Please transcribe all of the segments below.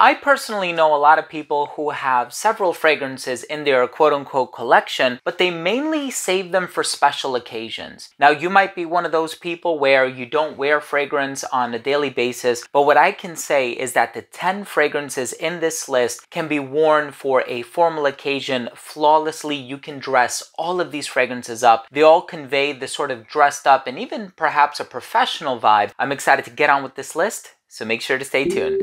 I personally know a lot of people who have several fragrances in their quote-unquote collection, but they mainly save them for special occasions. Now, you might be one of those people where you don't wear fragrance on a daily basis, but what I can say is that the 10 fragrances in this list can be worn for a formal occasion flawlessly. You can dress all of these fragrances up. They all convey the sort of dressed up and even perhaps a professional vibe. I'm excited to get on with this list, so make sure to stay tuned.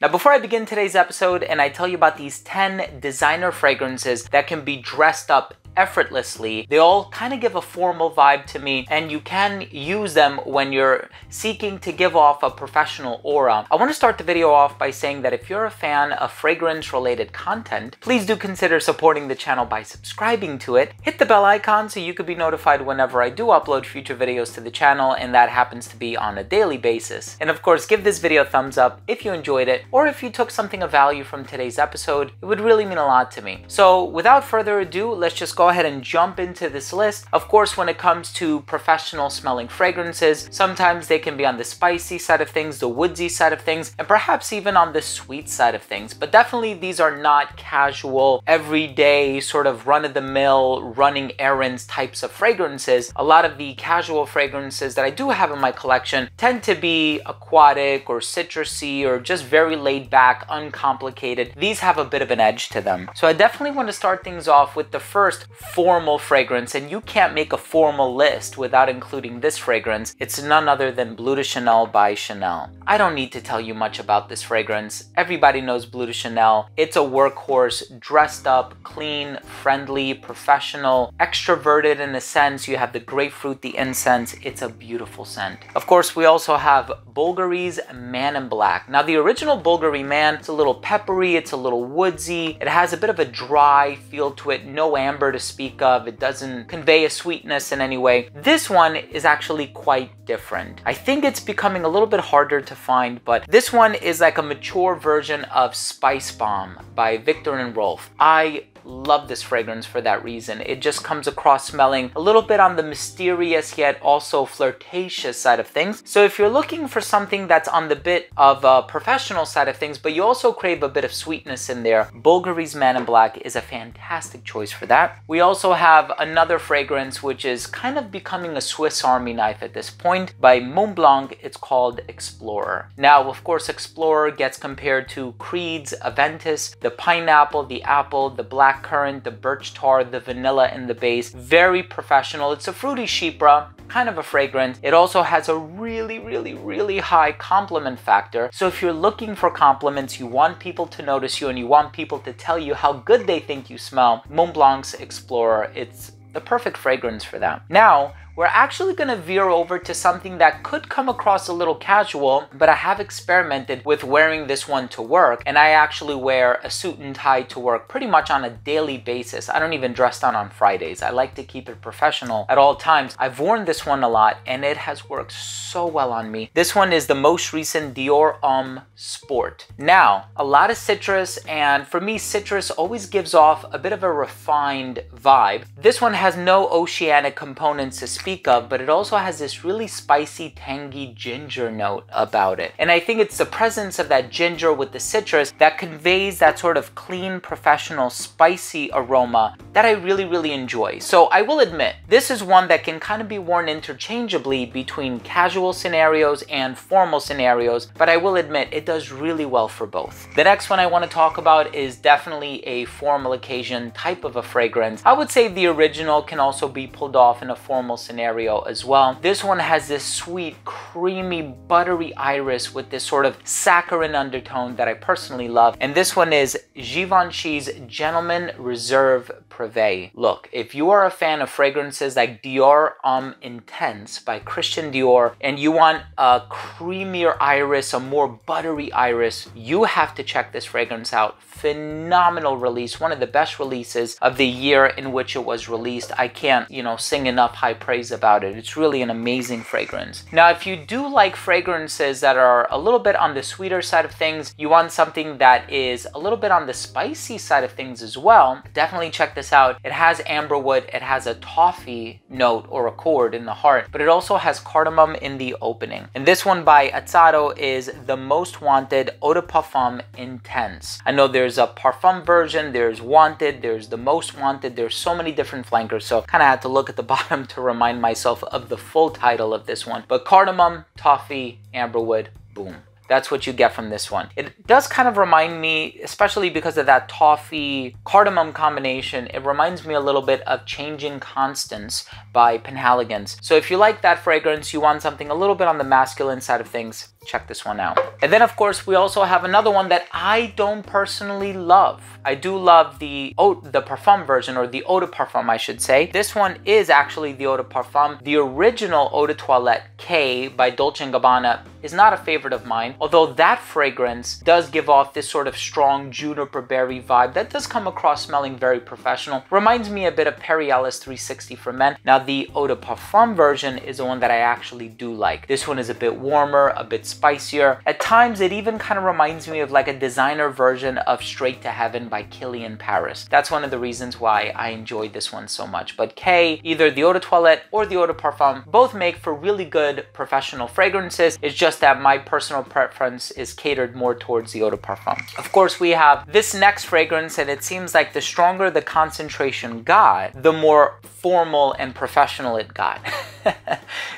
Now, before I begin today's episode and I tell you about these 10 designer fragrances that can be dressed up effortlessly, they all kind of give a formal vibe to me, and you can use them when you're seeking to give off a professional aura. I want to start the video off by saying that if you're a fan of fragrance related content, please do consider supporting the channel by subscribing to it. Hit the bell icon so you could be notified whenever I do upload future videos to the channel, and that happens to be on a daily basis. And of course, give this video a thumbs up if you enjoyed it, or if you took something of value from today's episode. It would really mean a lot to me. So without further ado, let's just go ahead and jump into this list. Of course, when it comes to professional smelling fragrances, sometimes they can be on the spicy side of things, the woodsy side of things, and perhaps even on the sweet side of things. But definitely these are not casual, everyday, sort of run-of-the-mill, running errands types of fragrances. A lot of the casual fragrances that I do have in my collection tend to be aquatic or citrusy or just very laid back, uncomplicated. These have a bit of an edge to them. So I definitely want to start things off with the first formal fragrance, and you can't make a formal list without including this fragrance. It's none other than Bleu de Chanel by Chanel. I don't need to tell you much about this fragrance. Everybody knows Bleu de Chanel. It's a workhorse, dressed up, clean, friendly, professional, extroverted in a sense. You have the grapefruit, the incense. It's a beautiful scent. Of course, we also have Bulgari's Man in Black. Now, the original Bulgari Man, it's a little peppery, it's a little woodsy, it has a bit of a dry feel to it, no amber to speak of, it doesn't convey a sweetness in any way. This one is actually quite different. I think it's becoming a little bit harder to find, but this one is like a mature version of Spice Bomb by Viktor & Rolf. I love this fragrance for that reason. It just comes across smelling a little bit on the mysterious yet also flirtatious side of things. So if you're looking for something that's on the bit of a professional side of things, but you also crave a bit of sweetness in there, Bulgari's Man in Black is a fantastic choice for that. We also have another fragrance which is kind of becoming a Swiss Army knife at this point by Mont Blanc. It's called Explorer. Now, of course, Explorer gets compared to Creed's Aventus, the pineapple, the apple, the black currant, the birch tar, the vanilla in the base. Very professional. It's a fruity chypre kind of a fragrance. It also has a really, really, really high compliment factor. So if you're looking for compliments, you want people to notice you and you want people to tell you how good they think you smell, Mont Blanc's Explorer, it's the perfect fragrance for that. Now, we're actually gonna veer over to something that could come across a little casual, but I have experimented with wearing this one to work, and I actually wear a suit and tie to work pretty much on a daily basis. I don't even dress down on Fridays. I like to keep it professional at all times. I've worn this one a lot, and it has worked so well on me. This one is the most recent Dior Homme Sport. Now, a lot of citrus, and for me, citrus always gives off a bit of a refined vibe. This one has no oceanic components to speak of, but it also has this really spicy, tangy ginger note about it. And I think it's the presence of that ginger with the citrus that conveys that sort of clean, professional, spicy aroma that I really, really enjoy. So I will admit, this is one that can kind of be worn interchangeably between casual scenarios and formal scenarios, but I will admit it does really well for both. The next one I want to talk about is definitely a formal occasion type of a fragrance. I would say the original can also be pulled off in a formal scenario as well. This one has this sweet, creamy, buttery iris with this sort of saccharine undertone that I personally love. And this one is Givenchy's Gentleman Reserve Privé. Look, if you are a fan of fragrances like Dior Homme Intense by Christian Dior, and you want a creamier iris, a more buttery iris, you have to check this fragrance out. Phenomenal release, one of the best releases of the year in which it was released. I can't, sing enough high praise about it. It's really an amazing fragrance. Now, if you do like fragrances that are a little bit on the sweeter side of things, you want something that is a little bit on the spicy side of things as well, definitely check this out. It has amberwood, it has a toffee note or a cord in the heart, but it also has cardamom in the opening. And this one by Azzaro is the Most Wanted Eau de Parfum Intense. I know there's a Parfum version, there's Wanted, there's the Most Wanted, there's so many different flankers, so kind of had to look at the bottom to remind myself of the full title of this one. But cardamom, toffee, amberwood, boom. That's what you get from this one. It does kind of remind me, especially because of that toffee cardamom combination, it reminds me a little bit of Changing Constance by Penhaligon's. So if you like that fragrance, you want something a little bit on the masculine side of things, check this one out. And then of course, we also have another one that I don't personally love. I do love the Parfum version, or the Eau de Parfum, I should say. This one is actually the Eau de Parfum. The original Eau de Toilette K by Dolce & Gabbana is not a favorite of mine, although that fragrance does give off this sort of strong juniper berry vibe that does come across smelling very professional. Reminds me a bit of Perry Ellis 360 for Men. Now the Eau de Parfum version is the one that I actually do like. This one is a bit warmer, a bit spicier. At times, it even kind of reminds me of like a designer version of Straight to Heaven by Kilian Paris. That's one of the reasons why I enjoyed this one so much. But K, either the Eau de Toilette or the Eau de Parfum, both make for really good professional fragrances. It's just that my personal preference is catered more towards the Eau de Parfum. Of course, we have this next fragrance, and it seems like the stronger the concentration got, the more formal and professional it got.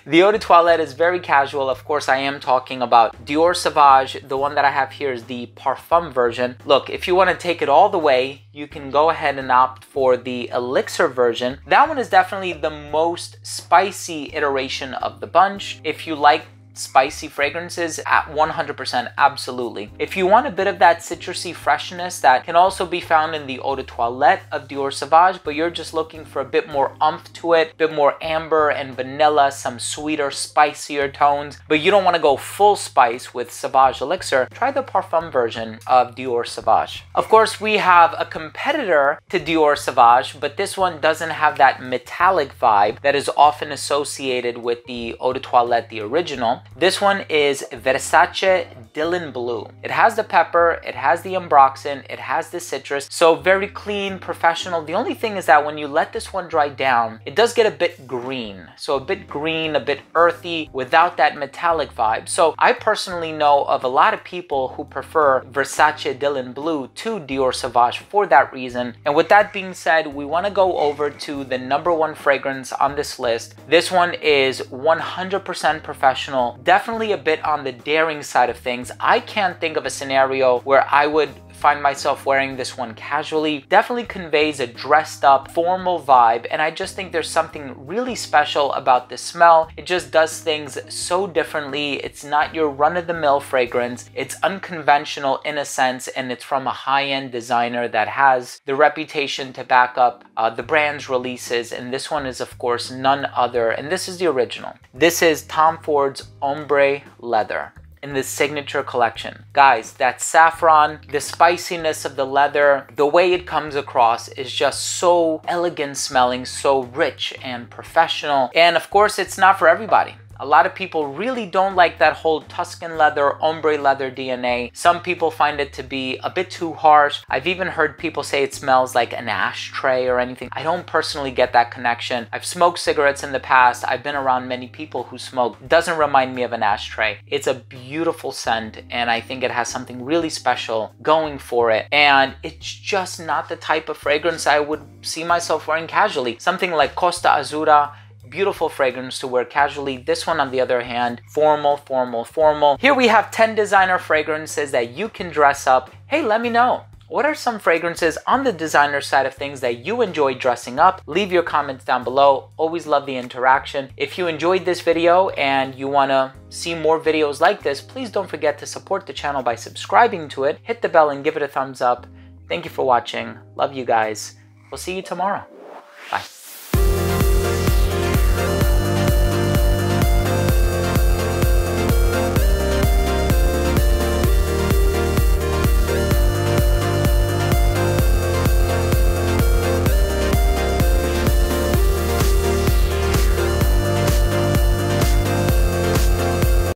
The Eau de Toilette is very casual. Of course, I am talking about Dior Sauvage. The one that I have here is the Parfum version. Look, if you want to take it all the way, you can go ahead and opt for the Elixir version. That one is definitely the most spicy iteration of the bunch. If you like spicy fragrances, at 100%, absolutely. If you want a bit of that citrusy freshness that can also be found in the Eau de Toilette of Dior Sauvage, but you're just looking for a bit more oomph to it, a bit more amber and vanilla, some sweeter, spicier tones, but you don't want to go full spice with Sauvage Elixir, try the Parfum version of Dior Sauvage. Of course, we have a competitor to Dior Sauvage, but this one doesn't have that metallic vibe that is often associated with the Eau de Toilette, the original. This one is Versace Dylan Blue. It has the pepper, it has the ambroxan, it has the citrus, so very clean, professional. The only thing is that when you let this one dry down, it does get a bit green. So a bit green, a bit earthy, without that metallic vibe. So I personally know of a lot of people who prefer Versace Dylan Blue to Dior Sauvage for that reason. And with that being said, we want to go over to the number one fragrance on this list. This one is 100% professional. Definitely a bit on the daring side of things. I can't think of a scenario where I would find myself wearing this one casually. Definitely conveys a dressed up, formal vibe, and I just think there's something really special about this smell. It just does things so differently. It's not your run-of-the-mill fragrance. It's unconventional in a sense, and it's from a high-end designer that has the reputation to back up the brand's releases, and this one is, of course, none other, and this is the original. This is Tom Ford's Ombre Leather in the Signature Collection. Guys, that saffron, the spiciness of the leather, the way it comes across is just so elegant smelling, so rich and professional. And of course, it's not for everybody. A lot of people really don't like that whole Tuscan leather, ombre leather DNA. Some people find it to be a bit too harsh. I've even heard people say it smells like an ashtray or anything. I don't personally get that connection. I've smoked cigarettes in the past. I've been around many people who smoke. It doesn't remind me of an ashtray. It's a beautiful scent, and I think it has something really special going for it. And it's just not the type of fragrance I would see myself wearing casually. Something like Costa Azura, beautiful fragrance to wear casually. This one, on the other hand, formal, formal, formal. Here we have 10 designer fragrances that you can dress up. Hey, let me know. What are some fragrances on the designer side of things that you enjoy dressing up? Leave your comments down below. Always love the interaction. If you enjoyed this video and you want to see more videos like this, please don't forget to support the channel by subscribing to it. Hit the bell and give it a thumbs up. Thank you for watching. Love you guys. We'll see you tomorrow.